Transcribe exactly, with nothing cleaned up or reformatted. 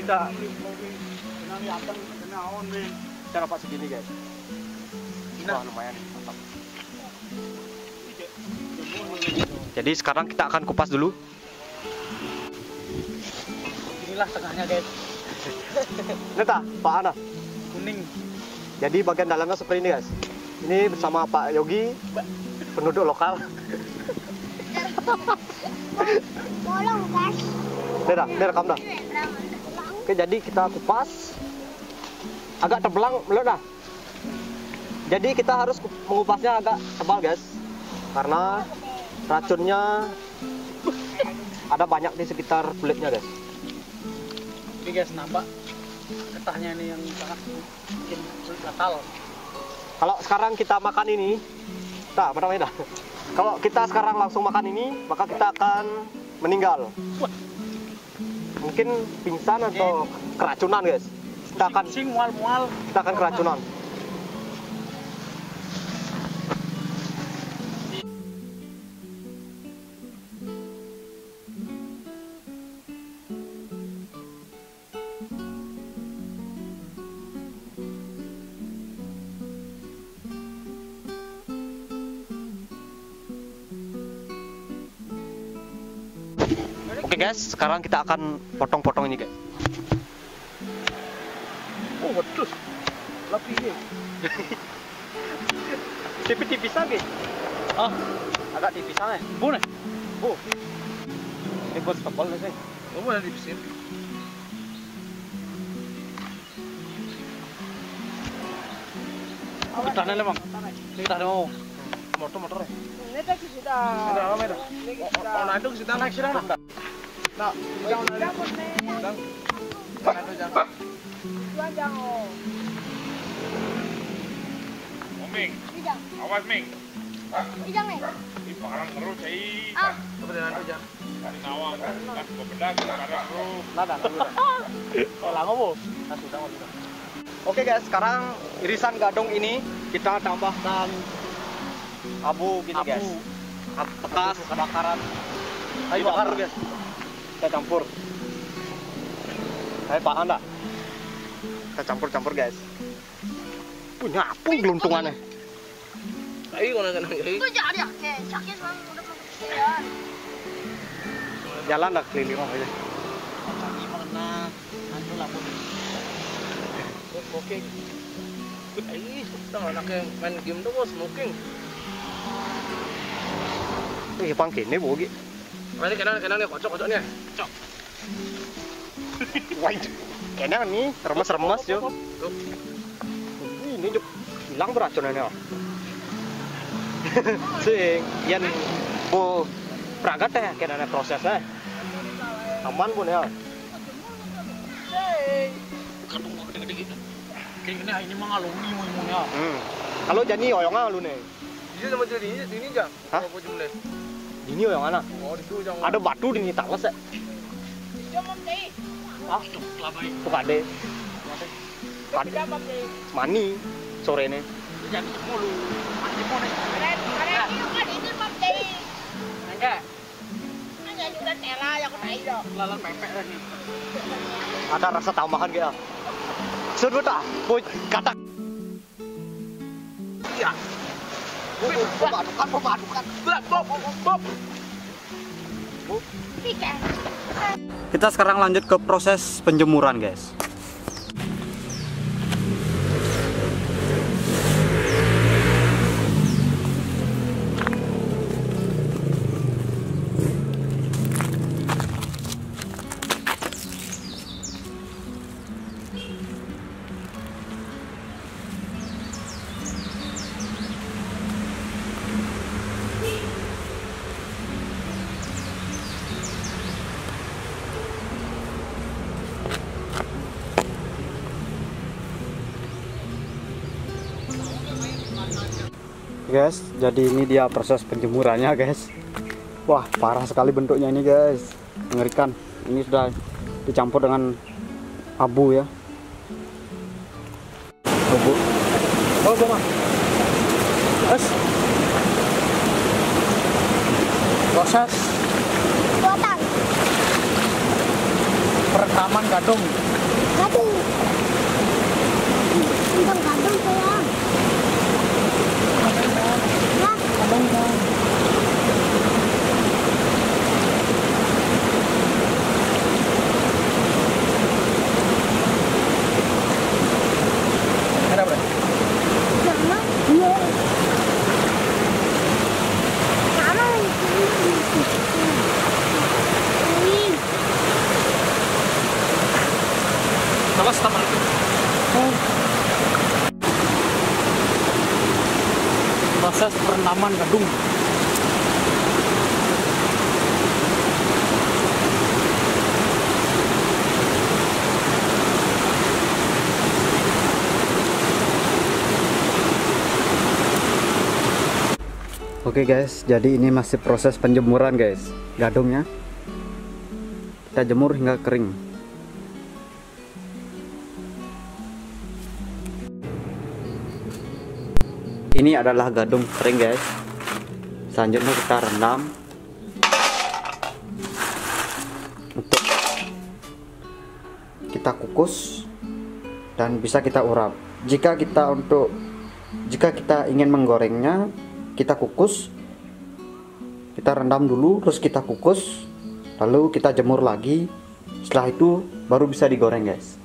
kita cara pas segini guys. Wah, lumayan. Jadi sekarang kita akan kupas dulu. Inilah tengahnya guys. Neta, Pak Ana. Kuning. Jadi bagian dalamnya seperti ini guys. Ini bersama Pak Yogi, penduduk lokal. Tolong guys. Neta, Neta kamu dah. Oke, jadi kita kupas. Agak terbelang, belum dah. Jadi kita harus mengupasnya agak tebal guys, karena racunnya ada banyak di sekitar kulitnya guys. Ini guys, nampak getahnya ini yang sangat bikin kulit gatal. Kalau sekarang kita makan ini, tak benar-benar. Kalau kita sekarang langsung makan ini, maka kita akan meninggal. Mungkin pingsan atau keracunan guys. Kita akan pusing, mual-mual. Kita akan keracunan. Oke guys, sekarang kita akan potong-potong ini guys. Oh, betul. Lapis ini. Tipis-tipis lagi. Ah, agak tipisan ya. Bu nih. Bu. Ini buat tebal nih. Oh, boleh dipisin. Tanah lemang. Ini tanah mau. Motor-motor. Ini tak kita. Sudah ramai dah. Oh, nanti kita naik sirang dah. Nah, jangan jangan jangan. Jangan. Ming. Awas Ming. Ijang Ming. Di barang terus cai. Ah. Kebetulan tu jangan. Dari nawang. Kas berbedak. Barang terus. Nada. Oh lango bu. Nasi dah. Oke guys, sekarang irisan gadung ini kita tambahkan abu gini guys. Abu. Bekas kebakaran. Ayo bakar guys. Kita campur. Saya paham tak? Kita campur-campur guys. Punya apa geluntungannya? Ayo kau nak nak kiri. Jalan dah, sakit semua muda makan. Jalan dah keliling orang aja. Kaki mana? Anjul lapun. Smoking. Aiyah, tak nak main game tu, smoking. Ini pangkin ni bogi. Ini kenang-kenang nih, kocok-kocok nih. Cok. Wah, kenang nih, remes-remes yuk. Ini yuk, hilang beracunannya. Sing, yang bu peragat ya, kenangnya prosesnya. Aman pun ya. Kadung gak gede-gede gitu. Kayaknya ini mah ngalungi ngomongnya. Kalau jadi oyongnya lu nih. Ini sama jadi ini jang. Hah? Ini yang mana? Ada batu di sini talas ya? Ah, bukan deh. Mani sore ini. Ada rasa tambahan kayak. Sudah tak? Puj kata. Iya. Bawa adukan, bawa adukan. Bob, bob, bob. Kita sekarang lanjut ke proses penjemuran, guys. Guys, jadi ini dia proses penjemurannya guys. Wah, parah sekali bentuknya ini guys, mengerikan. Ini sudah dicampur dengan abu ya. Abu. Oh, boma. Guys. Proses. Potong. perekaman gadung. Gadung. Tentang gadung sayang. Nah, gadung kan. Ada apa? Sama. Iya. Sama. Sama sama. Oh. Proses perenaman gadung. Oke guys, jadi ini masih proses penjemuran guys. Gadungnya kita jemur hingga kering. Ini adalah gadung kering guys. Selanjutnya kita rendam untuk kita kukus dan bisa kita urap. Jika kita untuk jika kita ingin menggorengnya, kita kukus, kita rendam dulu, terus kita kukus, lalu kita jemur lagi. Setelah itu baru bisa digoreng guys.